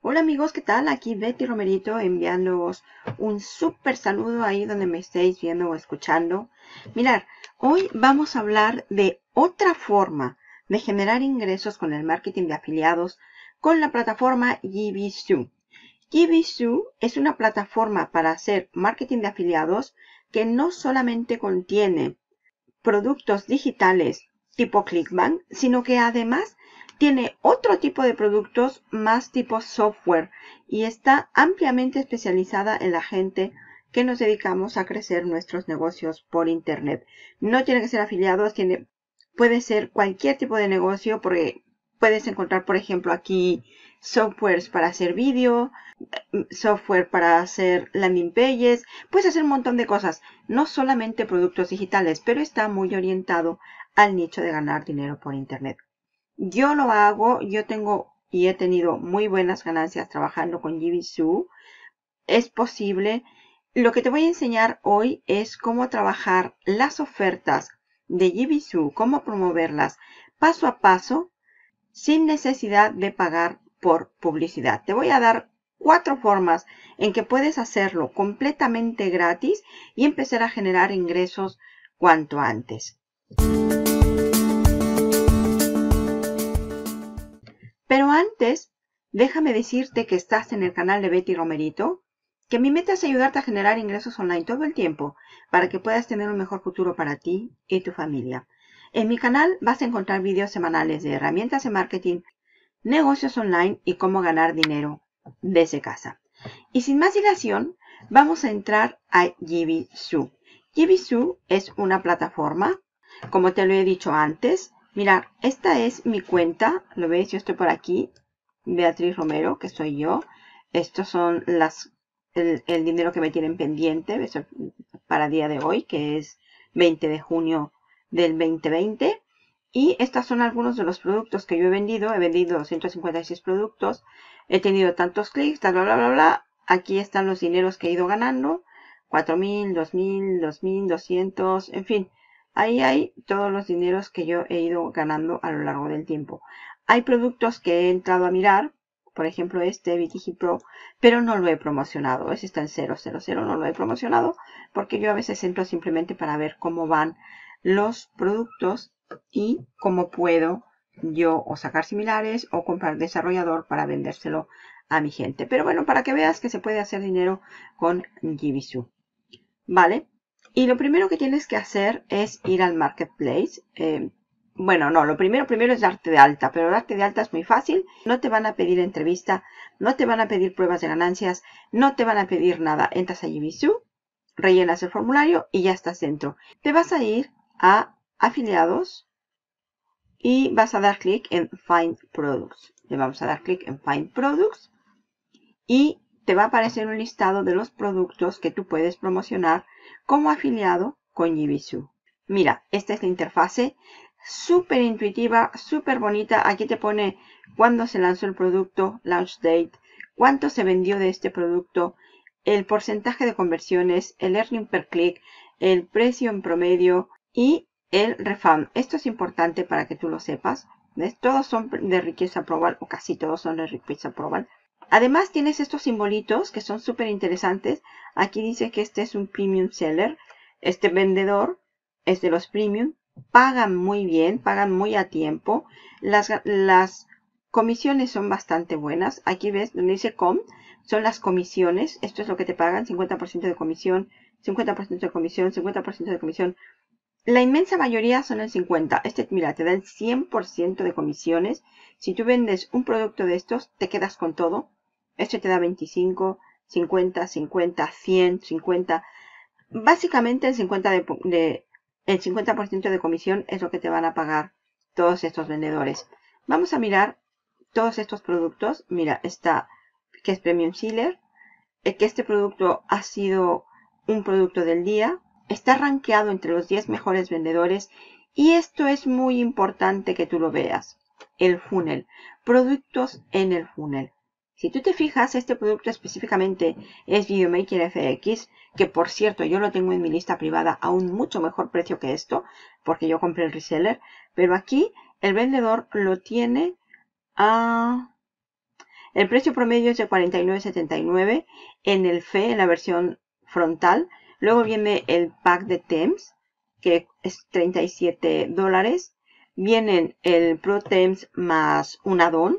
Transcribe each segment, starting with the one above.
Hola amigos, ¿qué tal? Aquí Betty Romerito enviándoos un súper saludo ahí donde me estéis viendo o escuchando. Mirad, hoy vamos a hablar de otra forma de generar ingresos con el marketing de afiliados con la plataforma Jibisu. Jibisu es una plataforma para hacer marketing de afiliados que no solamente contiene productos digitales tipo Clickbank, sino que además tiene otro tipo de productos más tipo software y está ampliamente especializada en la gente que nos dedicamos a crecer nuestros negocios por internet. No tiene que ser afiliados, puede ser cualquier tipo de negocio porque puedes encontrar, por ejemplo, aquí softwares para hacer vídeo, software para hacer landing pages. Puedes hacer un montón de cosas, no solamente productos digitales, pero está muy orientado al nicho de ganar dinero por internet. Yo lo hago, yo tengo y he tenido muy buenas ganancias trabajando con Jibisu. Es posible. Lo que te voy a enseñar hoy es cómo trabajar las ofertas de Jibisu, cómo promoverlas paso a paso sin necesidad de pagar por publicidad. Te voy a dar 4 formas en que puedes hacerlo completamente gratis y empezar a generar ingresos cuanto antes. Pero antes, déjame decirte que estás en el canal de Betty Romerito, que mi meta es ayudarte a generar ingresos online todo el tiempo para que puedas tener un mejor futuro para ti y tu familia. En mi canal vas a encontrar vídeos semanales de herramientas de marketing, negocios online y cómo ganar dinero desde casa. Y sin más dilación, vamos a entrar a Jibisu. Jibisu es una plataforma, como te lo he dicho antes. Mirad, esta es mi cuenta, lo veis, yo estoy por aquí, Beatriz Romero, que soy yo. Estos son el dinero que me tienen pendiente para día de hoy, que es 20 de junio del 2020. Y estos son algunos de los productos que yo he vendido 256 productos, he tenido tantos clics, bla, bla, bla, bla. Aquí están los dineros que he ido ganando, 4.000, 2.000, 2.200, en fin. Ahí hay todos los dineros que yo he ido ganando a lo largo del tiempo. Hay productos que he entrado a mirar, por ejemplo este Vitigi Pro, pero no lo he promocionado. Ese está en 000, no lo he promocionado porque yo a veces entro simplemente para ver cómo van los productos y cómo puedo yo o sacar similares o comprar desarrollador para vendérselo a mi gente. Pero bueno, para que veas que se puede hacer dinero con Jibisu, ¿vale? Y lo primero que tienes que hacer es ir al marketplace. Lo primero es darte de alta, pero darte de alta es muy fácil. No te van a pedir entrevista, no te van a pedir pruebas de ganancias, no te van a pedir nada. Entras a Jibisu, rellenas el formulario y ya estás dentro. Te vas a ir a afiliados y vas a dar clic en Find Products. Le vamos a dar clic en Find Products y te va a aparecer un listado de los productos que tú puedes promocionar como afiliado con Jibisu. Mira, esta es la interfase, súper intuitiva, súper bonita. Aquí te pone cuándo se lanzó el producto, launch date, cuánto se vendió de este producto, el porcentaje de conversiones, el earning per click, el precio en promedio y el refund. Esto es importante para que tú lo sepas. ¿Ves? Todos son de riqueza global, o casi todos son de riqueza global. Además tienes estos simbolitos que son súper interesantes. Aquí dice que este es un premium seller. Este vendedor es de los premium. Pagan muy bien, pagan muy a tiempo. Las comisiones son bastante buenas. Aquí ves donde dice com, son las comisiones. Esto es lo que te pagan, 50% de comisión, 50% de comisión, 50% de comisión. La inmensa mayoría son el 50%. Mira, te da el 100% de comisiones. Si tú vendes un producto de estos, te quedas con todo. Este te da 25, 50, 50, 100, 50. Básicamente el 50% de comisión es lo que te van a pagar todos estos vendedores. Vamos a mirar todos estos productos. Mira, esta que es Premium Seller. Que este producto ha sido un producto del día. Está rankeado entre los 10 mejores vendedores. Y esto es muy importante que tú lo veas. El funnel. Productos en el funnel. Si tú te fijas, este producto específicamente es Videomaker FX, que por cierto yo lo tengo en mi lista privada a un mucho mejor precio que esto, porque yo compré el reseller, pero aquí el vendedor lo tiene a... El precio promedio es de $49.79 en el FE, en la versión frontal. Luego viene el pack de Temps, que es $37. Vienen el Pro Temps más un add-on,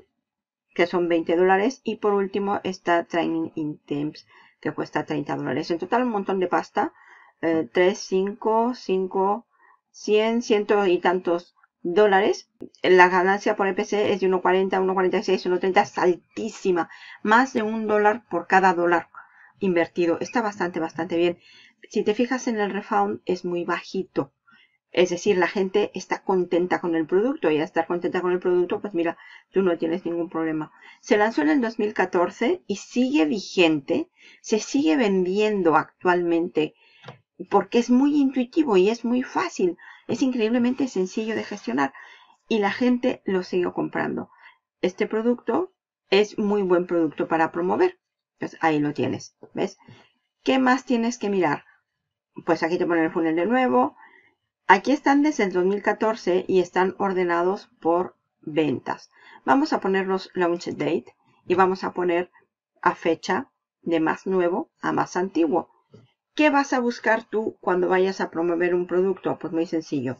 que son $20. Y por último está Training in Temps, que cuesta $30. En total un montón de pasta. 3, 5, 5, 100, ciento y tantos dólares. La ganancia por EPC es de 1.40, 1.46, 1.30, es altísima. Más de $1 por cada dólar invertido. Está bastante bien. Si te fijas en el refund, es muy bajito. Es decir, la gente está contenta con el producto. Y a estar contenta con el producto, pues mira, tú no tienes ningún problema. Se lanzó en el 2014 y sigue vigente. Se sigue vendiendo actualmente porque es muy intuitivo y es muy fácil. Es increíblemente sencillo de gestionar y la gente lo sigue comprando. Este producto es muy buen producto para promover. Pues ahí lo tienes, ¿ves? ¿Qué más tienes que mirar? Pues aquí te ponen el funnel de nuevo. Aquí están desde el 2014 y están ordenados por ventas. Vamos a poner los launch date y vamos a poner a fecha de más nuevo a más antiguo. ¿Qué vas a buscar tú cuando vayas a promover un producto? Pues muy sencillo.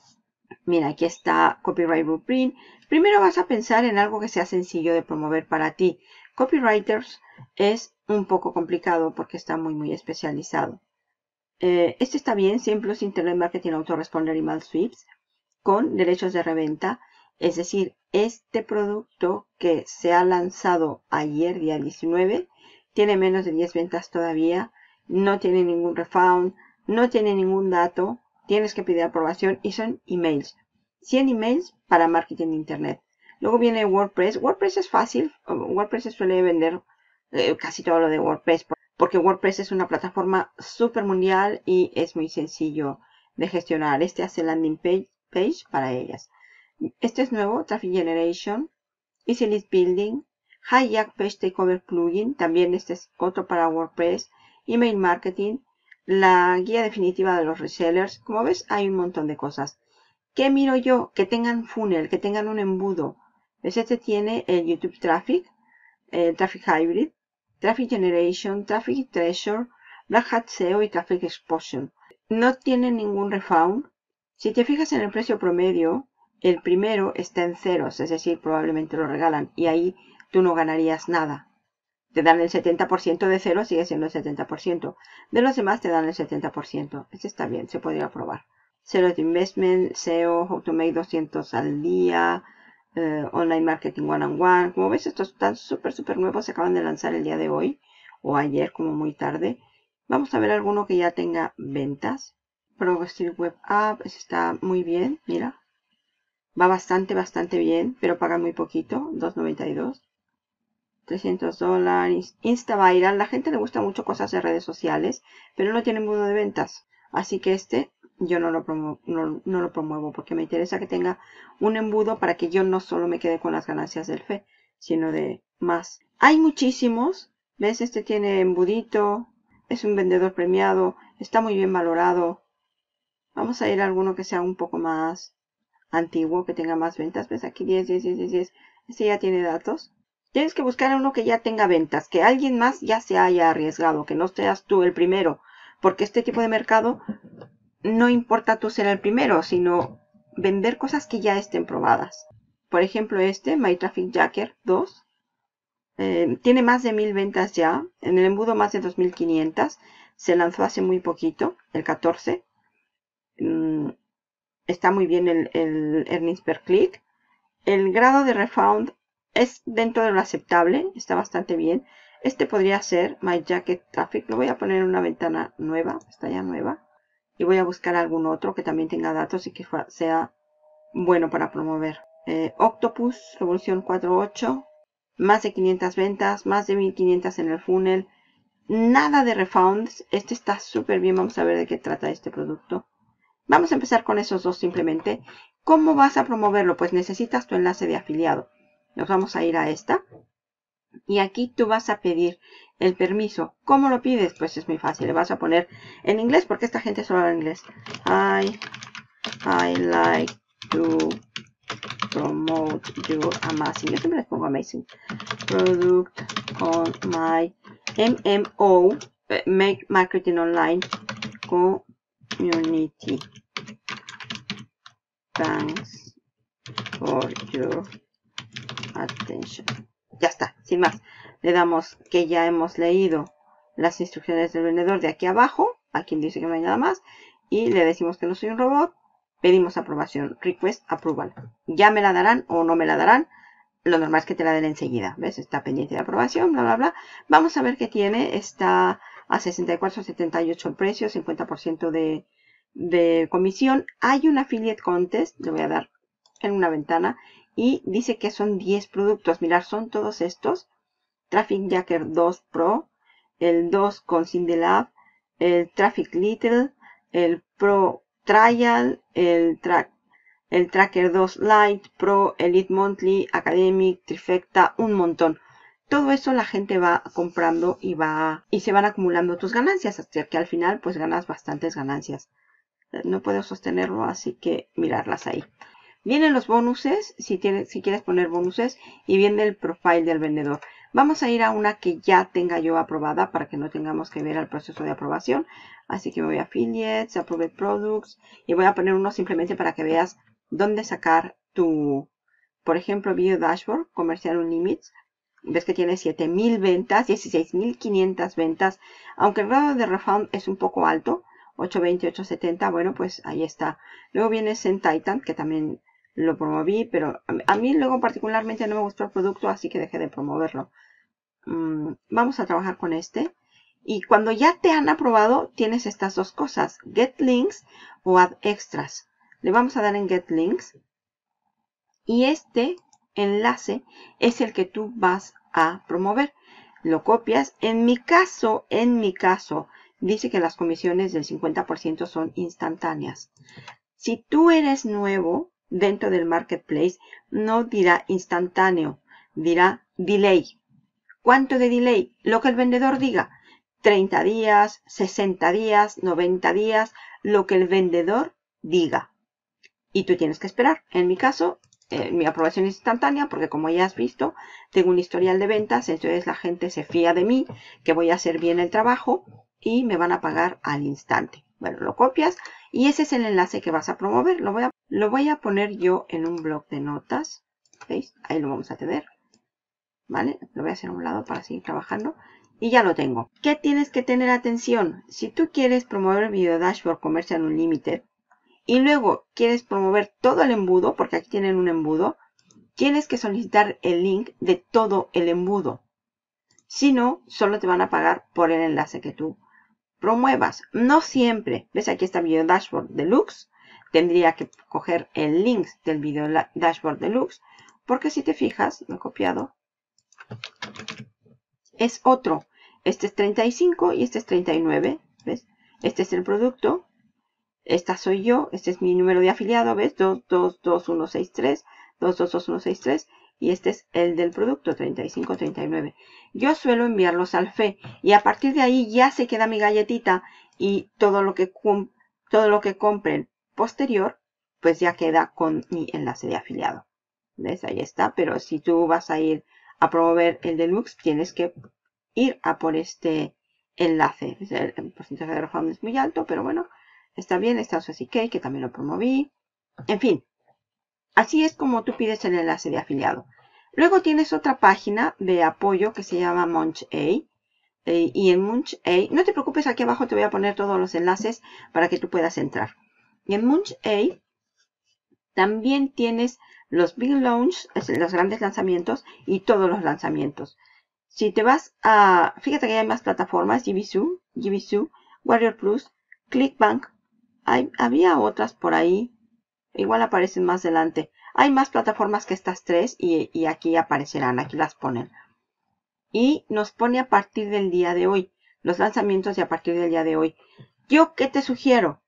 Mira, aquí está Copyright Blueprint. Primero vas a pensar en algo que sea sencillo de promover para ti. Copywriters es un poco complicado porque está muy especializado. Este está bien, Simplus Internet Marketing Autoresponder y Mail Sweeps con derechos de reventa. Es decir, este producto que se ha lanzado ayer, día 19, tiene menos de 10 ventas todavía. No tiene ningún refund, no tiene ningún dato, tienes que pedir aprobación y son emails. 100 emails para marketing de internet. Luego viene WordPress. WordPress es fácil, WordPress se suele vender casi todo lo de WordPress porque WordPress es una plataforma súper mundial y es muy sencillo de gestionar. Este hace landing page para ellas. Este es nuevo, Traffic Generation, Easy List Building, Hijack Page Takeover Plugin, también este es otro para WordPress. Email marketing, la guía definitiva de los resellers. Como ves, hay un montón de cosas. ¿Qué miro yo? Que tengan funnel, que tengan un embudo. Pues este tiene el YouTube Traffic, el Traffic Hybrid, Traffic Generation, Traffic Treasure, Black Hat SEO y Traffic Explosion. No tiene ningún refund. Si te fijas en el precio promedio, el primero está en ceros, es decir, probablemente lo regalan y ahí tú no ganarías nada. Te dan el 70% de cero, sigue siendo el 70%. De los demás te dan el 70%. Este está bien, se podría probar. Cero de Investment, SEO, Automate 200 al día, Online Marketing One on One. Como ves, estos están súper nuevos. Se acaban de lanzar el día de hoy o ayer, como muy tarde. Vamos a ver alguno que ya tenga ventas. Progressive Web App, está muy bien, mira. Va bastante bien, pero paga muy poquito, $2.92. $300, InstaViral. La gente le gusta mucho cosas de redes sociales, pero no tiene embudo de ventas. Así que este yo no lo promuevo porque me interesa que tenga un embudo para que yo no solo me quede con las ganancias del FE, sino de más. Hay muchísimos. ¿Ves? Este tiene embudito. Es un vendedor premiado. Está muy bien valorado. Vamos a ir a alguno que sea un poco más antiguo, que tenga más ventas. ¿Ves? Aquí 10. Este ya tiene datos. Tienes que buscar a uno que ya tenga ventas, que alguien más ya se haya arriesgado, que no seas tú el primero. Porque este tipo de mercado no importa tú ser el primero, sino vender cosas que ya estén probadas. Por ejemplo, este, My Traffic Jacker 2, tiene más de 1000 ventas ya, en el embudo más de 2500, se lanzó hace muy poquito, el 14. Está muy bien el earnings per click. El grado de refund es dentro de lo aceptable, está bastante bien. Este podría ser My Jacket Traffic. Lo voy a poner en una ventana nueva, está ya nueva. Y voy a buscar algún otro que también tenga datos y que sea bueno para promover. Octopus Revolution 4.8. Más de 500 ventas, más de 1500 en el funnel. Nada de refunds. Este está súper bien. Vamos a ver de qué trata este producto. Vamos a empezar con esos dos simplemente. ¿Cómo vas a promoverlo? Pues necesitas tu enlace de afiliado. Nos vamos a ir a esta. Y aquí tú vas a pedir el permiso. ¿Cómo lo pides? Pues es muy fácil. Le vas a poner en inglés porque esta gente solo habla inglés. I like to promote your amazing, yo siempre les pongo amazing product on my MMO, marketing online community. Thanks for your attention. Ya está, sin más. Le damos que ya hemos leído las instrucciones del vendedor de aquí abajo, a quien dice que no hay nada más, y le decimos que no soy un robot, pedimos aprobación, request approval. Ya me la darán o no me la darán, lo normal es que te la den enseguida, ¿ves? Está pendiente de aprobación, bla, bla, bla. Vamos a ver qué tiene, está a 64,78 el precio, 50% de comisión. Hay un affiliate contest, le voy a dar en una ventana, y dice que son 10 productos, mirar, son todos estos. Traffic Jacker 2 Pro, el 2 con Cindelab, el Traffic Little, el Pro Trial, el Tracker 2 Lite, Pro, Elite Monthly, Academic, Trifecta, un montón. Todo eso la gente va comprando y se van acumulando tus ganancias, hasta que al final pues ganas bastantes ganancias. No puedo sostenerlo, así que mirarlas ahí. Vienen los bonuses, si quieres poner bonuses, y viene el profile del vendedor. Vamos a ir a una que ya tenga yo aprobada para que no tengamos que ver el proceso de aprobación. Así que me voy a Affiliates, Approved Products, y voy a poner uno simplemente para que veas dónde sacar tu, por ejemplo, Video Dashboard, Comercial Unlimits. Ves que tiene 7,000 ventas, 16,500 ventas, aunque el grado de refund es un poco alto, 8,20, 8,70, bueno, pues ahí está. Luego viene Zen Titan, que también lo promoví, pero a mí luego particularmente no me gustó el producto, así que dejé de promoverlo. Vamos a trabajar con este. Y cuando ya te han aprobado, tienes estas dos cosas, Get Links o Add Extras. Le vamos a dar en Get Links. Y este enlace es el que tú vas a promover. Lo copias. En mi caso, dice que las comisiones del 50% son instantáneas. Si tú eres nuevo dentro del marketplace, no dirá instantáneo, dirá delay. ¿Cuánto de delay? Lo que el vendedor diga. 30 días, 60 días, 90 días, lo que el vendedor diga. Y tú tienes que esperar. En mi caso, mi aprobación es instantánea porque, como ya has visto, tengo un historial de ventas, entonces la gente se fía de mí, que voy a hacer bien el trabajo y me van a pagar al instante. Bueno, lo copias y ese es el enlace que vas a promover. Lo voy a poner yo en un blog de notas. ¿Veis? Ahí lo vamos a tener. ¿Vale? Lo voy a hacer a un lado para seguir trabajando. Y ya lo tengo. ¿Qué tienes que tener atención? Si tú quieres promover el Video Dashboard Commercial Unlimited y luego quieres promover todo el embudo, porque aquí tienen un embudo, tienes que solicitar el link de todo el embudo. Si no, solo te van a pagar por el enlace que tú promuevas. No siempre. ¿Ves? Aquí está Video Dashboard Deluxe. Tendría que coger el link del Video Dashboard Deluxe, porque si te fijas, lo he copiado, es otro. Este es 35 y este es 39, ¿ves? Este es el producto, esta soy yo, este es mi número de afiliado, ¿ves? 222163, 222163, y este es el del producto, 3539. Yo suelo enviarlos al FE y a partir de ahí ya se queda mi galletita y todo lo que compren posterior, pues ya queda con mi enlace de afiliado. ¿Ves? Ahí está, pero si tú vas a ir a promover el deluxe, tienes que ir a por este enlace. El porcentaje de refund es muy alto, pero bueno, está bien. Está SociBot, que también lo promoví. En fin, así es como tú pides el enlace de afiliado. Luego tienes otra página de apoyo que se llama MunchEye. Y en MunchEye, no te preocupes, aquí abajo te voy a poner todos los enlaces para que tú puedas entrar. Y en MunchEye también tienes los Big Launch, los grandes lanzamientos y todos los lanzamientos. Si te vas a... Fíjate que hay más plataformas. Jibisu, Warrior Plus, Clickbank. Había otras por ahí. Igual aparecen más adelante. Hay más plataformas que estas tres y aquí aparecerán. Aquí las ponen. Y nos pone a partir del día de hoy. Los lanzamientos de a partir del día de hoy. ¿Yo qué te sugiero?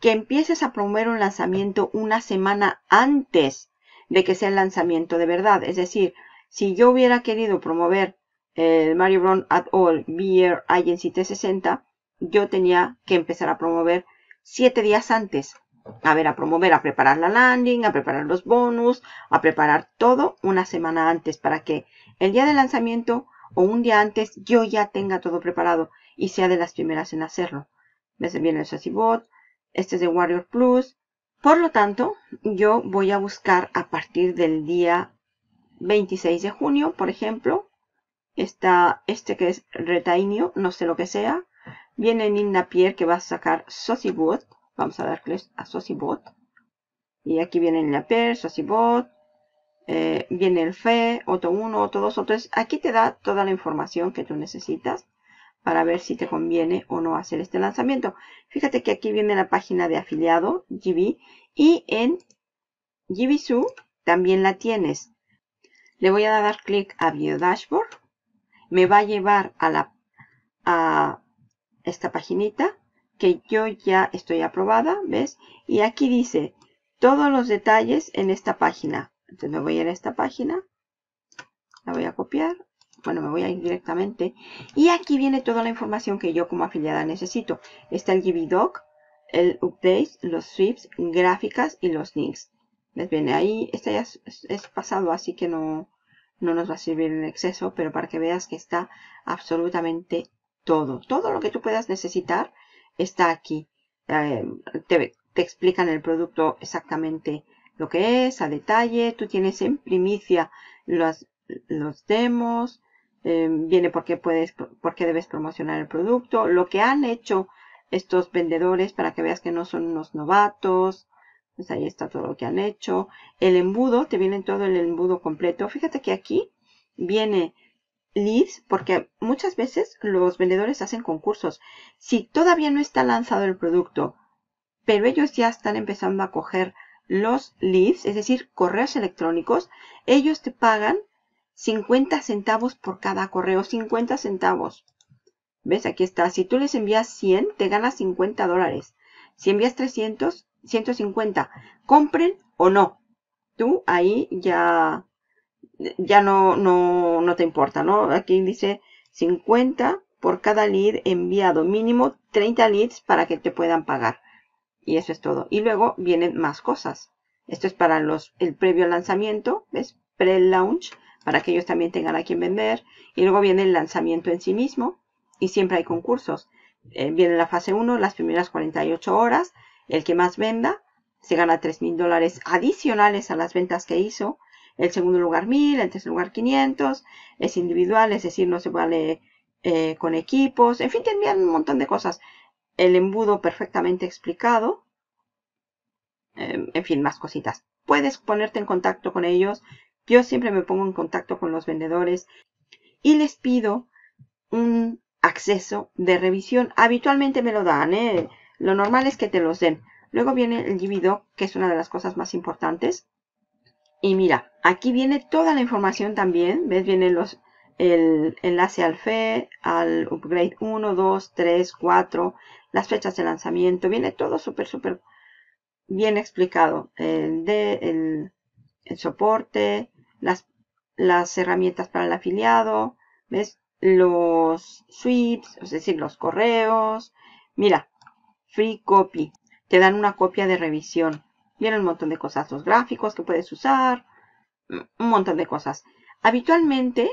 Que empieces a promover un lanzamiento una semana antes de que sea el lanzamiento de verdad. Es decir, si yo hubiera querido promover el Mario Brown et al. Beer Agency T60, yo tenía que empezar a promover 7 días antes. a ver, a promover, a preparar la landing, a preparar los bonus, a preparar todo una semana antes para que el día de lanzamiento o un día antes yo ya tenga todo preparado y sea de las primeras en hacerlo. Me viene el SociBot, este es de Warrior Plus. Por lo tanto, yo voy a buscar a partir del día 26 de junio, por ejemplo. Está este que es Retainio, no sé lo que sea. Viene Neil Napier que va a sacar SociBot. Vamos a darle a SociBot. Y aquí viene Neil Napier, SociBot. Viene el FE, Oto 1, Oto 2, Oto 3. Aquí te da toda la información que tú necesitas para ver si te conviene o no hacer este lanzamiento. Fíjate que aquí viene la página de afiliado, JV. Y en Jibisu también la tienes. Le voy a dar clic a Video Dashboard. Me va a llevar a esta paginita que yo ya estoy aprobada, ¿ves? Y aquí dice todos los detalles en esta página. Entonces me voy a ir a esta página, la voy a copiar, bueno, me voy a ir directamente. Y aquí viene toda la información que yo como afiliada necesito. Está el JVDoc, el Update, los Sweeps, gráficas y los links. ¿Ves? Viene ahí, esta ya es pasado, así que no nos va a servir en exceso, pero para que veas que está absolutamente todo. Todo lo que tú puedas necesitar está aquí. Te explican el producto exactamente lo que es, a detalle. Tú tienes en primicia los demos. Viene por qué debes promocionar el producto. Lo que han hecho estos vendedores para que veas que no son unos novatos. Pues ahí está todo lo que han hecho. El embudo, te viene todo el embudo completo. Fíjate que aquí viene leads, porque muchas veces los vendedores hacen concursos. Si todavía no está lanzado el producto, pero ellos ya están empezando a coger los leads, es decir, correos electrónicos, ellos te pagan 50 centavos por cada correo. 50 centavos. ¿Ves? Aquí está. Si tú les envías 100, te ganas $50. Si envías 300, 150. Compren o no. Tú ahí ya no te importa, ¿no? Aquí dice 50 por cada lead enviado. Mínimo 30 leads para que te puedan pagar. Y eso es todo. Y luego vienen más cosas. Esto es para el previo lanzamiento. ¿Ves? Pre-launch. Para que ellos también tengan a quien vender. Y luego viene el lanzamiento en sí mismo. Y siempre hay concursos. Viene la fase 1. Las primeras 48 horas. El que más venda se gana $3,000 adicionales a las ventas que hizo. El segundo lugar 1,000, el tercer lugar 500, es individual, es decir, no se vale con equipos. En fin, tendrían un montón de cosas. El embudo perfectamente explicado. En fin, más cositas. Puedes ponerte en contacto con ellos. Yo siempre me pongo en contacto con los vendedores y les pido un acceso de revisión. Habitualmente me lo dan, ¿eh? Lo normal es que te los den. Luego viene el JVDoc, que es una de las cosas más importantes. Y mira, aquí viene toda la información también. ¿Ves? Viene el enlace al FE, al Upgrade 1, 2, 3, 4, las fechas de lanzamiento. Viene todo súper bien explicado. El soporte, las herramientas para el afiliado. ¿Ves? Los sweeps, es decir, los correos. Mira, Free Copy. Te dan una copia de revisión. Vienen un montón de cosas, los gráficos que puedes usar, un montón de cosas. Habitualmente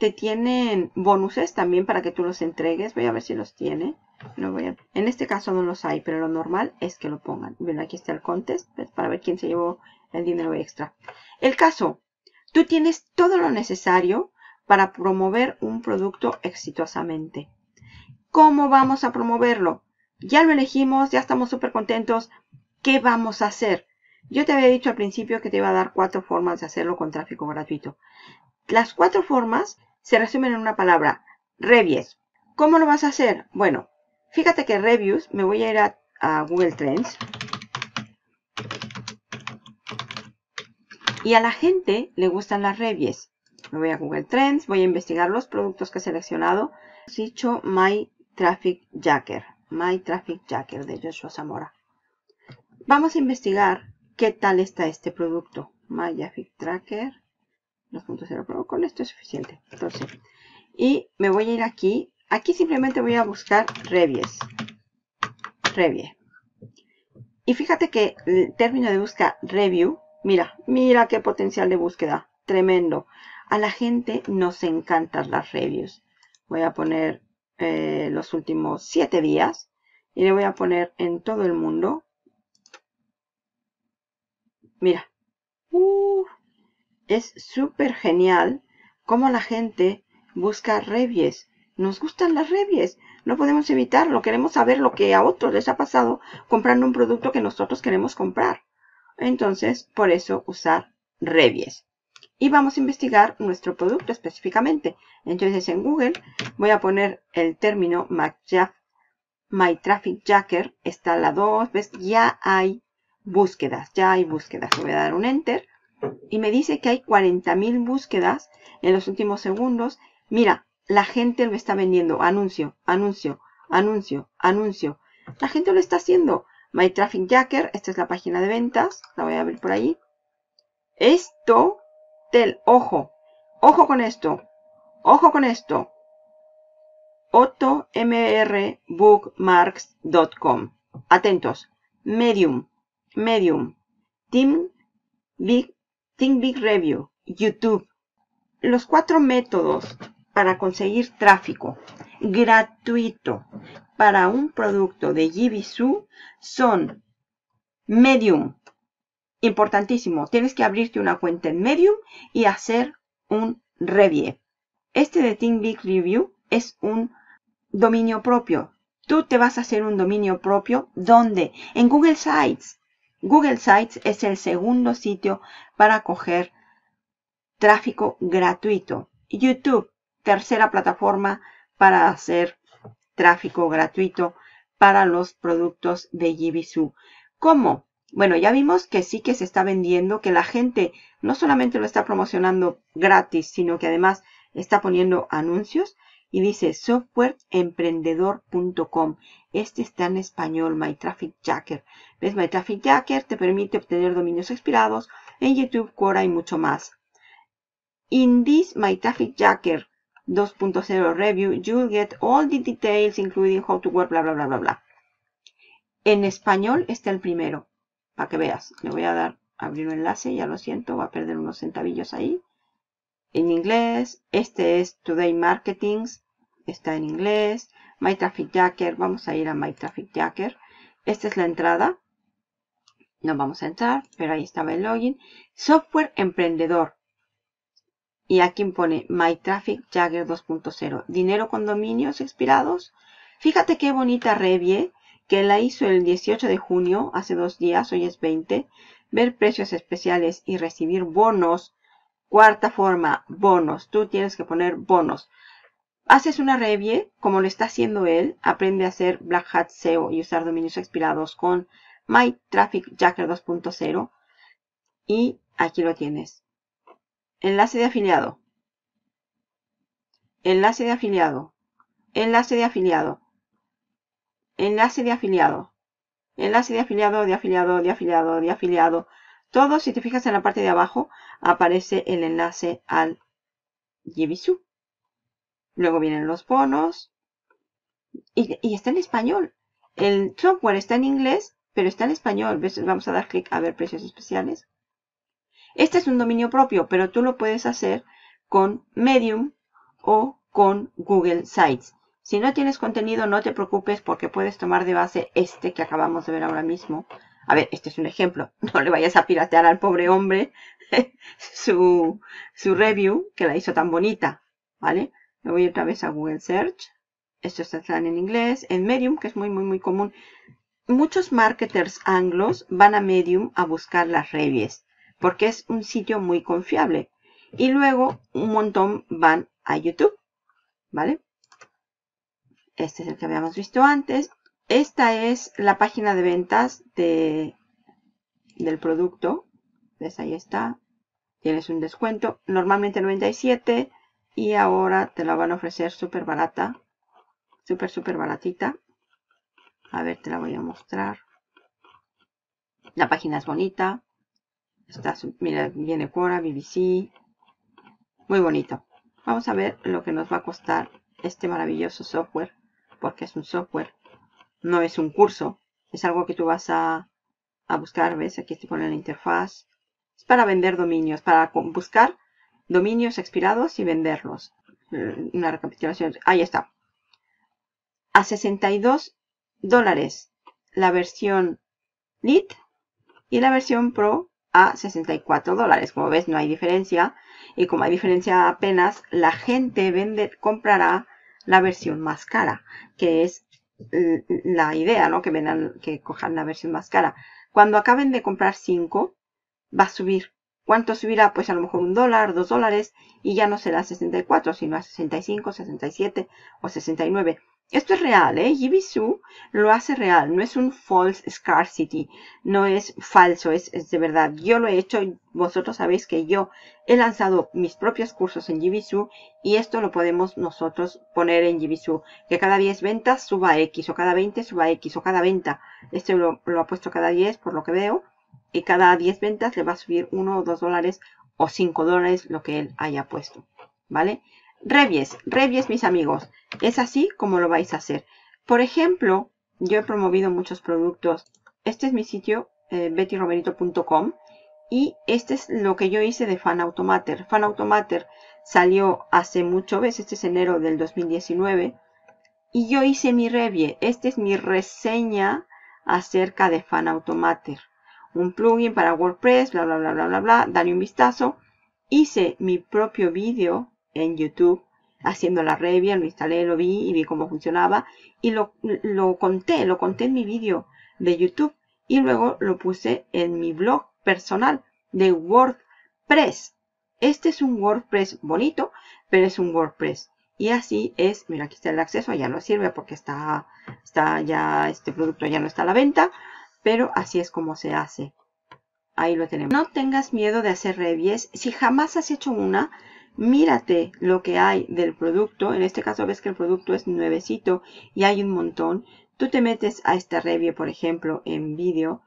te tienen bonuses también para que tú los entregues. Voy a ver si los tiene. No voy a... En este caso no los hay, pero lo normal es que lo pongan. Bueno, aquí está el contest para ver quién se llevó el dinero extra. El caso, tú tienes todo lo necesario para promover un producto exitosamente. ¿Cómo vamos a promoverlo? Ya lo elegimos, ya estamos súper contentos. ¿Qué vamos a hacer? Yo te había dicho al principio que te iba a dar 4 formas de hacerlo con tráfico gratuito. Las 4 formas se resumen en una palabra, reviews. ¿Cómo lo vas a hacer? Bueno, fíjate que reviews, me voy a ir a Google Trends. Y a la gente le gustan las reviews. Me voy a Google Trends, voy a investigar los productos que he seleccionado. He dicho My Traffic Jacker. My Traffic Jacker de Joshua Zamora. Vamos a investigar qué tal está este producto. My Traffic Tracker 2.0 Pro. Con esto es suficiente. Entonces, y me voy a ir aquí. Aquí simplemente voy a buscar reviews. Y fíjate que el término de búsqueda review, mira qué potencial de búsqueda, tremendo. A la gente nos encantan las reviews. Voy a poner los últimos 7 días y le voy a poner en todo el mundo. Mira, es súper genial cómo la gente busca reviews. Nos gustan las reviews, no podemos evitarlo, queremos saber lo que a otros les ha pasado comprando un producto que nosotros queremos comprar. Entonces, por eso usar reviews. Y vamos a investigar nuestro producto específicamente. Entonces, en Google voy a poner el término My Traffic Jacker. Está la 2, ¿ves? Ya hay búsquedas, Voy a dar un Enter y me dice que hay 40,000 búsquedas en los últimos segundos. Mira. La gente lo está vendiendo. Anuncio, anuncio, anuncio, anuncio. La gente lo está haciendo. My Traffic Jacker. Esta es la página de ventas. La voy a abrir por ahí. Esto, ojo. Ojo con esto. Ojo con esto. OTOMRBookmarks.com. Atentos. Medium. Medium. Team Big Review. YouTube. Los 4 métodos para conseguir tráfico gratuito para un producto de Jibisu son Medium. Importantísimo. Tienes que abrirte una cuenta en Medium y hacer un review. Este de Team Big Review es un dominio propio. Tú te vas a hacer un dominio propio. ¿Dónde? En Google Sites. Google Sites es el segundo sitio para coger tráfico gratuito. YouTube. Tercera plataforma para hacer tráfico gratuito para los productos de Jibisu. ¿Cómo? Bueno, ya vimos que sí que se está vendiendo, que la gente no solamente lo está promocionando gratis, sino que además está poniendo anuncios. Y dice softwareemprendedor.com. Este está en español, My Traffic Jacker. ¿Ves? My Traffic Jacker te permite obtener dominios expirados en YouTube, Quora y mucho más. In this My Traffic Jacker 2.0 review, you'll get all the details including how to work, bla, bla, bla, bla, bla. En español está el primero, para que veas. Le voy a dar, abrir un enlace, ya lo siento, va a perder unos centavillos ahí. En inglés, este es Today Marketing, está en inglés. My Traffic Jacker, vamos a ir a My Traffic Jacker. Esta es la entrada. No vamos a entrar, pero ahí estaba el login. Software Emprendedor. Y aquí pone My Traffic Jacker 2.0. Dinero con dominios expirados. Fíjate qué bonita review que la hizo el 18 de junio, hace 2 días, hoy es 20. Ver precios especiales y recibir bonos. Cuarta forma, bonos. Tú tienes que poner bonos. Haces una review, como lo está haciendo él. Aprende a hacer Black Hat SEO y usar dominios expirados con My Traffic Jacker 2.0. Y aquí lo tienes. Enlace de afiliado. Enlace de afiliado. Enlace de afiliado. Enlace de afiliado. Enlace de afiliado, de afiliado, de afiliado, de afiliado. Todo, si te fijas en la parte de abajo, aparece el enlace al Jibisu. Luego vienen los bonos. Y está en español. El software está en inglés, pero está en español. Vamos a dar clic a ver precios especiales. Este es un dominio propio, pero tú lo puedes hacer con Medium o con Google Sites. Si no tienes contenido, no te preocupes porque puedes tomar de base este que acabamos de ver ahora mismo. A ver, este es un ejemplo. No le vayas a piratear al pobre hombre su review que la hizo tan bonita, ¿vale? Me voy otra vez a Google Search. Esto está en inglés. En Medium, que es muy, muy, muy común. Muchos marketers anglos van a Medium a buscar las reviews, porque es un sitio muy confiable. Y luego un montón van a YouTube, ¿vale? Este es el que habíamos visto antes. Esta es la página de ventas del producto. ¿Ves? Ahí está. Tienes un descuento. Normalmente $97. Y ahora te la van a ofrecer súper barata. Súper, súper baratita. A ver, te la voy a mostrar. La página es bonita. Mira, viene Quora, BBC. Muy bonito. Vamos a ver lo que nos va a costar este maravilloso software. Porque es un software. No es un curso. Es algo que tú vas a a buscar, ¿ves? Aquí estoy poniendo la interfaz. Es para vender dominios, para buscar dominios expirados y venderlos. Una recapitulación. Ahí está. A $62 la versión Lite y la versión Pro a $64. Como ves, no hay diferencia. Y como hay diferencia apenas, la gente comprará la versión más cara, que es la idea, ¿no? Que cojan la versión más cara. Cuando acaben de comprar 5, va a subir. ¿Cuánto subirá? Pues a lo mejor $1, $2, y ya no será 64, sino a 65, 67 o 69. Esto es real, ¿eh? Jibisu lo hace real. No es un false scarcity. No es falso, es de verdad. Yo lo he hecho. Vosotros sabéis que yo he lanzado mis propios cursos en Jibisu y esto lo podemos nosotros poner en Jibisu. Que cada 10 ventas suba X, o cada 20 suba X, o cada venta. Esto lo ha puesto cada 10, por lo que veo. Y cada 10 ventas le va a subir $1 o $2 o $5, lo que él haya puesto. ¿Vale? Revies, mis amigos. Es así como lo vais a hacer. Por ejemplo, yo he promovido muchos productos. Este es mi sitio, bettyromerito.com. Y este es lo que yo hice de Fan Automater. Fan Automater salió hace mucho, ¿ves? Este es enero del 2019. Y yo hice mi review. Esta es mi reseña acerca de Fan Automater. Un plugin para WordPress, bla, bla, bla, bla, bla, bla. Dale un vistazo. Hice mi propio vídeo en YouTube haciendo la review, lo instalé, lo vi y vi cómo funcionaba y lo conté en mi vídeo de YouTube y luego lo puse en mi blog personal de WordPress. Este es un WordPress bonito, pero es un WordPress y así es. Mira, aquí está el acceso, ya no sirve porque está ya, este producto ya no está a la venta, pero así es como se hace. Ahí lo tenemos. No tengas miedo de hacer reviews. Si jamás has hecho una, mírate lo que hay del producto. En este caso ves que el producto es nuevecito y hay un montón. Tú te metes a esta review, por ejemplo, en vídeo,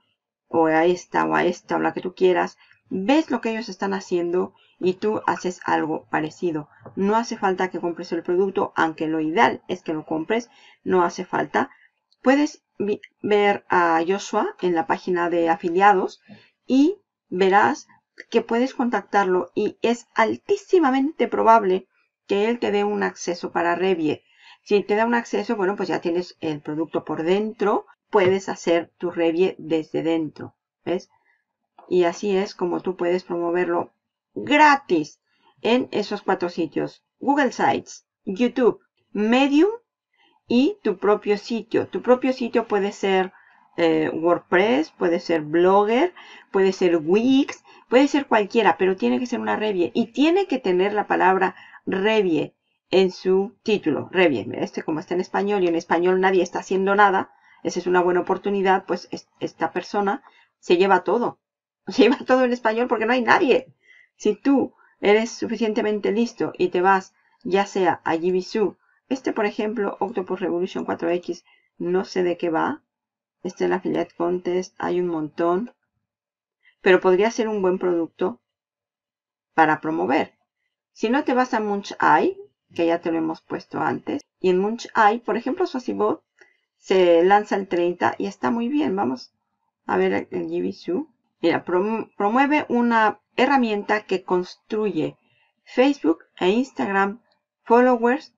o a esta, o a esta, o la que tú quieras. Ves lo que ellos están haciendo y tú haces algo parecido. No hace falta que compres el producto, aunque lo ideal es que lo compres. No hace falta. Puedes ver a Joshua en la página de afiliados y verás que puedes contactarlo y es altísimamente probable que él te dé un acceso para review. Si te da un acceso, bueno, pues ya tienes el producto por dentro. Puedes hacer tu review desde dentro, ¿ves? Y así es como tú puedes promoverlo gratis en esos 4 sitios. Google Sites, YouTube, Medium y tu propio sitio. Tu propio sitio puede ser WordPress, puede ser Blogger, puede ser Wix, puede ser cualquiera, pero tiene que ser una review y tiene que tener la palabra review en su título. Review, este como está en español y en español nadie está haciendo nada, esa es una buena oportunidad, pues esta persona se lleva todo en español porque no hay nadie. Si tú eres suficientemente listo y te vas ya sea a Jibisu, este por ejemplo, Octopus Revolution 4X, no sé de qué va, este en Affiliate Contest, hay un montón. Pero podría ser un buen producto para promover. Si no te vas a MunchEye, que ya te lo hemos puesto antes. Y en MunchEye, por ejemplo, SociBot se lanza el 30 y está muy bien. Vamos a ver el Jibisu. Mira, promueve una herramienta que construye Facebook e Instagram followers,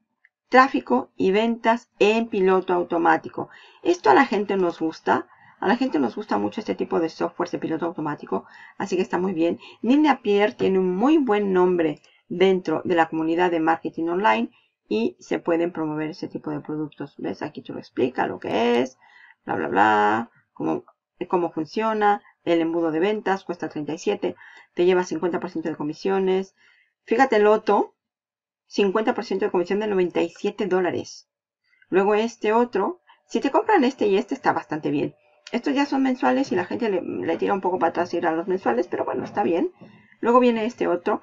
tráfico y ventas en piloto automático. Esto a la gente nos gusta. A la gente nos gusta mucho este tipo de software de piloto automático, así que está muy bien. Neil Napier tiene un muy buen nombre dentro de la comunidad de marketing online y se pueden promover este tipo de productos. ¿Ves? Aquí te lo explica lo que es, bla, bla, bla, cómo funciona, el embudo de ventas, cuesta $37, te lleva 50% de comisiones. Fíjate el otro, 50% de comisión de $97. Luego este otro, si te compran este y este está bastante bien. Estos ya son mensuales y la gente le tira un poco para atrás ir a los mensuales, pero bueno, está bien. Luego viene este otro.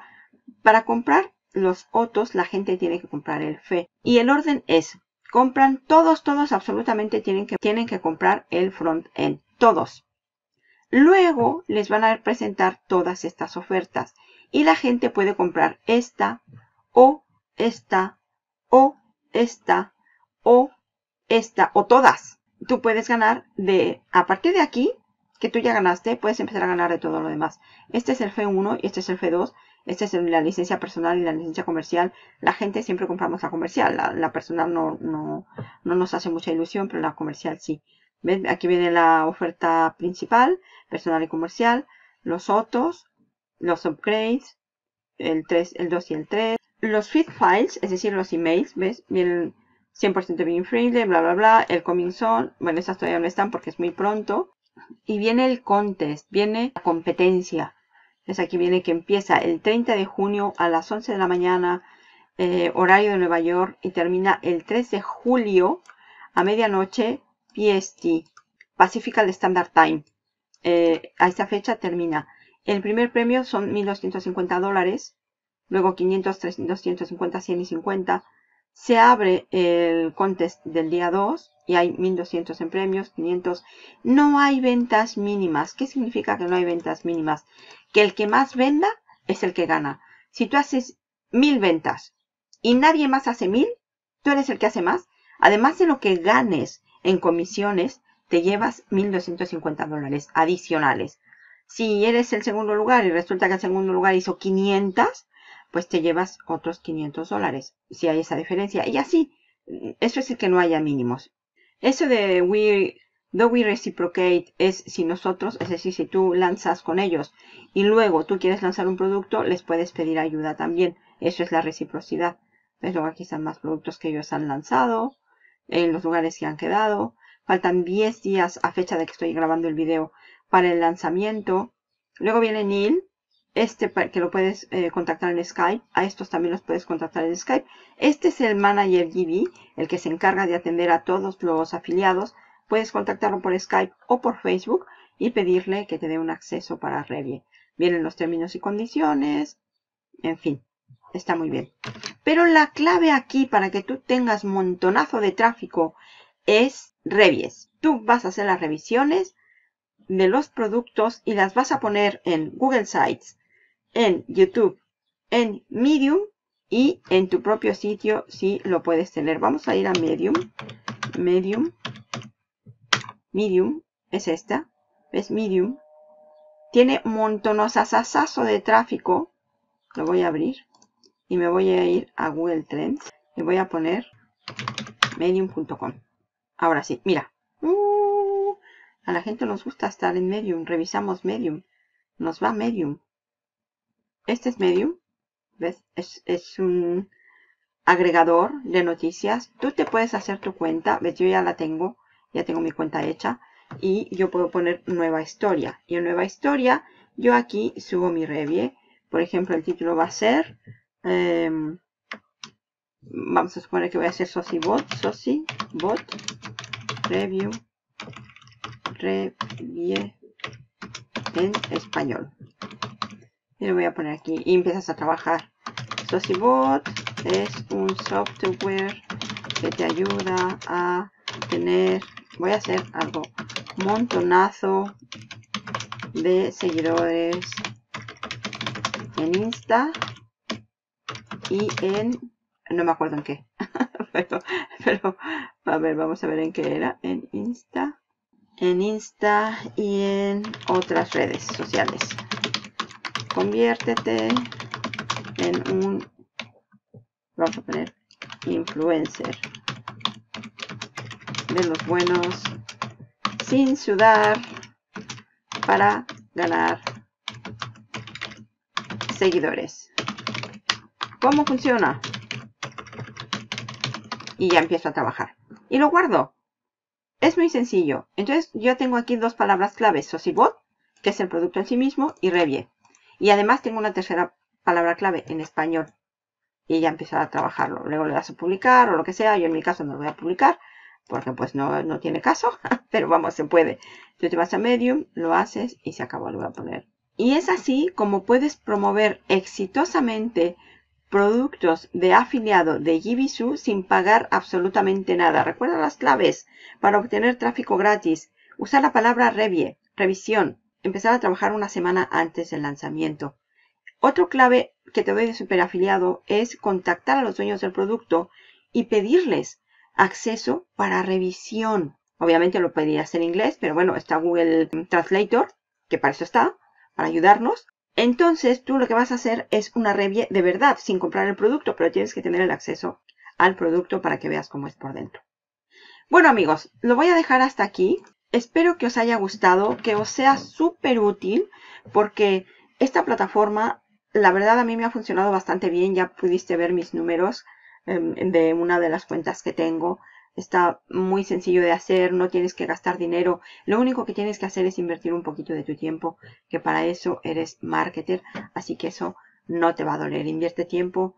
Para comprar los otros, la gente tiene que comprar el FE. Y el orden es, compran todos absolutamente tienen que comprar el front-end. Todos. Luego les van a presentar todas estas ofertas. Y la gente puede comprar esta, o esta, o esta, o esta, o todas. Tú puedes ganar a partir de aquí, que tú ya ganaste, puedes empezar a ganar de todo lo demás. Este es el F1 y este es el F2. Esta es la licencia personal y la licencia comercial. La gente siempre compramos la comercial. La personal no nos hace mucha ilusión, pero la comercial sí. ¿Ves? Aquí viene la oferta principal, personal y comercial, los autos, los upgrades, el 3, el 2 y el 3. Los feed files, es decir, los emails, ¿ves? Vienen 100% being friendly, bla, bla, bla. El coming soon, bueno, estas todavía no están porque es muy pronto. Y viene el contest, viene la competencia. Es aquí viene que empieza el 30 de junio a las 11 de la mañana, horario de Nueva York, y termina el 3 de julio a medianoche PST, Pacific Standard Time. A esta fecha termina. El primer premio son $1,250, luego 500, 250, 100 y 50. Se abre el contest del día 2 y hay 1,200 en premios, 500. No hay ventas mínimas. ¿Qué significa que no hay ventas mínimas? Que el que más venda es el que gana. Si tú haces 1,000 ventas y nadie más hace 1,000, tú eres el que hace más. Además de lo que ganes en comisiones, te llevas $1,250 adicionales. Si eres el segundo lugar y resulta que el segundo lugar hizo 500, pues te llevas otros $500, si hay esa diferencia. Y así, eso es el que no haya mínimos. Eso de do we reciprocate es si nosotros, es decir, si tú lanzas con ellos y luego tú quieres lanzar un producto, les puedes pedir ayuda también. Eso es la reciprocidad. ¿Ves? Luego aquí están más productos que ellos han lanzado, en los lugares que han quedado. Faltan 10 días a fecha de que estoy grabando el video para el lanzamiento. Luego viene Neil, que lo puedes contactar en Skype. A estos también los puedes contactar en Skype. Este es el manager GB, el que se encarga de atender a todos los afiliados. Puedes contactarlo por Skype o por Facebook y pedirle que te dé un acceso para review. Vienen los términos y condiciones. En fin, está muy bien. Pero la clave aquí para que tú tengas montonazo de tráfico es reviews. Tú vas a hacer las revisiones de los productos y las vas a poner en Google Sites, en YouTube, en Medium y en tu propio sitio si lo puedes tener. Vamos a ir a Medium, es esta, es Medium. Tiene montonosasazo de tráfico. Lo voy a abrir y me voy a ir a Google Trends y voy a poner medium.com. Ahora sí, mira. A la gente nos gusta estar en Medium. Revisamos Medium. Nos va Medium. Este es Medium. ¿Ves? Es un agregador de noticias. Tú te puedes hacer tu cuenta. ¿Ves? Yo ya la tengo. Ya tengo mi cuenta hecha. Y yo puedo poner nueva historia. Y en nueva historia, yo aquí subo mi review. Por ejemplo, el título va a ser... vamos a suponer que voy a hacer SociBot Review. Review en español. Y lo voy a poner aquí. Y empiezas a trabajar. SociBot es un software que te ayuda a tener... Voy a hacer algo. Montonazo de seguidores en Insta y en... No me acuerdo en qué. pero a ver, vamos a ver en qué era. En Insta y en otras redes sociales. Conviértete en un, vamos a poner, influencer de los buenos, sin sudar, para ganar seguidores. ¿Cómo funciona? Y ya empiezo a trabajar y lo guardo. Es muy sencillo. Entonces, yo tengo aquí dos palabras claves. SociBot, que es el producto en sí mismo, y Revie. Y además tengo una tercera palabra clave en español. Y ya empezar a trabajarlo. Luego le das a publicar o lo que sea. Yo en mi caso no lo voy a publicar porque pues no tiene caso. Pero vamos, se puede. Tú te vas a Medium, lo haces y se acabó. Lo voy a poner. Y es así como puedes promover exitosamente productos de afiliado de Jibisu sin pagar absolutamente nada. Recuerda las claves para obtener tráfico gratis. Usar la palabra review, revisión. Empezar a trabajar una semana antes del lanzamiento. Otro clave que te doy de superafiliado es contactar a los dueños del producto y pedirles acceso para revisión. Obviamente lo podías en inglés, pero bueno, está Google Translator, que para eso está, para ayudarnos. Entonces tú lo que vas a hacer es una review de verdad, sin comprar el producto, pero tienes que tener el acceso al producto para que veas cómo es por dentro. Bueno amigos, lo voy a dejar hasta aquí. Espero que os haya gustado, que os sea súper útil, porque esta plataforma, la verdad, a mí me ha funcionado bastante bien. Ya pudiste ver mis números de una de las cuentas que tengo. Está muy sencillo de hacer, no tienes que gastar dinero. Lo único que tienes que hacer es invertir un poquito de tu tiempo, que para eso eres marketer, así que eso no te va a doler. Invierte tiempo,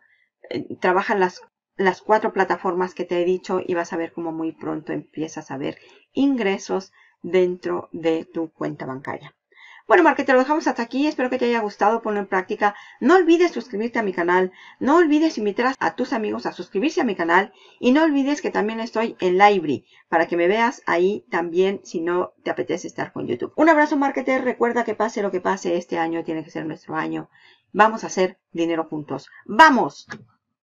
trabaja las cuatro plataformas que te he dicho y vas a ver cómo muy pronto empiezas a ver ingresos dentro de tu cuenta bancaria. Bueno, marketer, lo dejamos hasta aquí. Espero que te haya gustado. Ponlo en práctica. No olvides suscribirte a mi canal. No olvides invitar a tus amigos a suscribirse a mi canal. Y no olvides que también estoy en Livefyre para que me veas ahí también si no te apetece estar con YouTube. Un abrazo, marketer. Recuerda que pase lo que pase, este año tiene que ser nuestro año. Vamos a hacer dinero juntos. ¡Vamos!